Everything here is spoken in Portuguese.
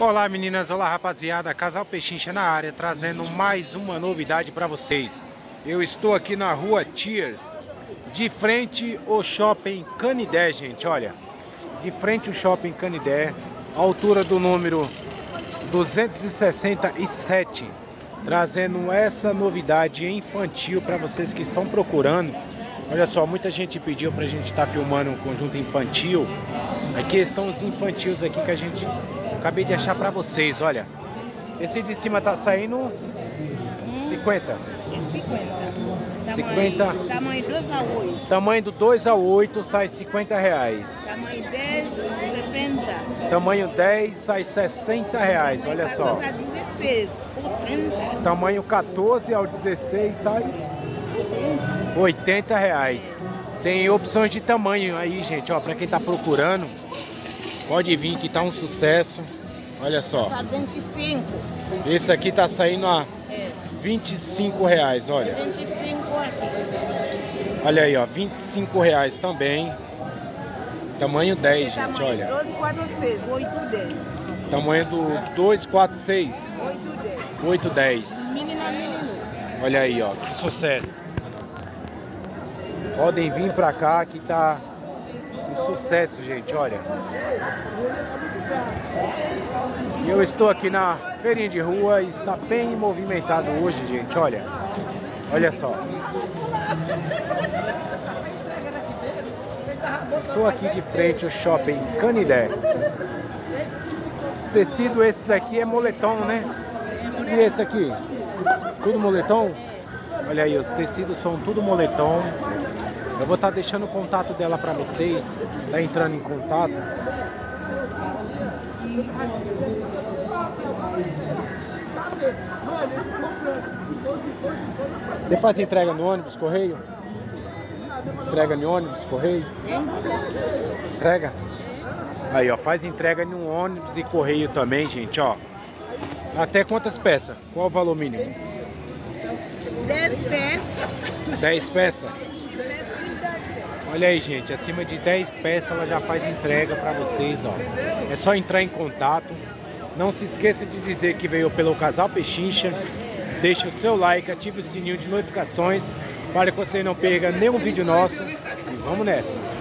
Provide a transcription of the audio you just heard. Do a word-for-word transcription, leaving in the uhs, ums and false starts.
Olá meninas, olá rapaziada, Casal Pechincha na área, trazendo mais uma novidade para vocês. Eu estou aqui na rua Tiers, de frente ao Shopping Canindé, gente, olha. De frente ao Shopping Canindé, altura do número duzentos e sessenta e sete, trazendo essa novidade infantil para vocês que estão procurando. Olha só, muita gente pediu pra gente estar tá filmando um conjunto infantil. Aqui estão os infantis aqui que a gente acabei de achar pra vocês, olha. Esse de cima tá saindo hum, cinquenta. É cinquenta. cinquenta. Tamanho dois a oito. Tamanho do dois a oito sai cinquenta reais. Tamanio dez, sessenta. Tamanho dez sai sessenta reais, olha só. dezesseis, trinta. Tamanho quatorze ao dezesseis sai oitenta reais. Tem opções de tamanho aí, gente, ó, pra quem tá procurando, pode vir que tá um sucesso. Olha só. vinte e cinco. Esse aqui tá saindo a vinte e cinco reais, olha. Olha aí, ó, vinte e cinco reais também. Tamanho dez, gente, olha. dois, quatro, seis, oito, dez. Tamanho do dois, quatro, seis. oito, dez. Olha aí, ó, que sucesso. Podem vir pra cá que tá um sucesso, gente, olha. Eu estou aqui na feirinha de rua e está bem movimentado hoje, gente, olha. Olha só. Estou aqui de frente ao Shopping Canindé. Esse tecido, esse aqui é moletom, né? E esse aqui? Tudo moletom? Olha aí, os tecidos são tudo moletom. Eu vou estar deixando o contato dela para vocês. Tá entrando em contato. Você faz entrega no ônibus, correio? Entrega no ônibus, correio? Entrega? Aí, ó, faz entrega no ônibus e correio também, gente, ó. Até quantas peças? Qual o valor mínimo? dez peças. dez peças? Olha aí, gente, acima de dez peças ela já faz entrega para vocês, ó. É só entrar em contato. Não se esqueça de dizer que veio pelo Casal Pechincha. Deixe o seu like, ative o sininho de notificações para que você não perca nenhum vídeo nosso. E vamos nessa!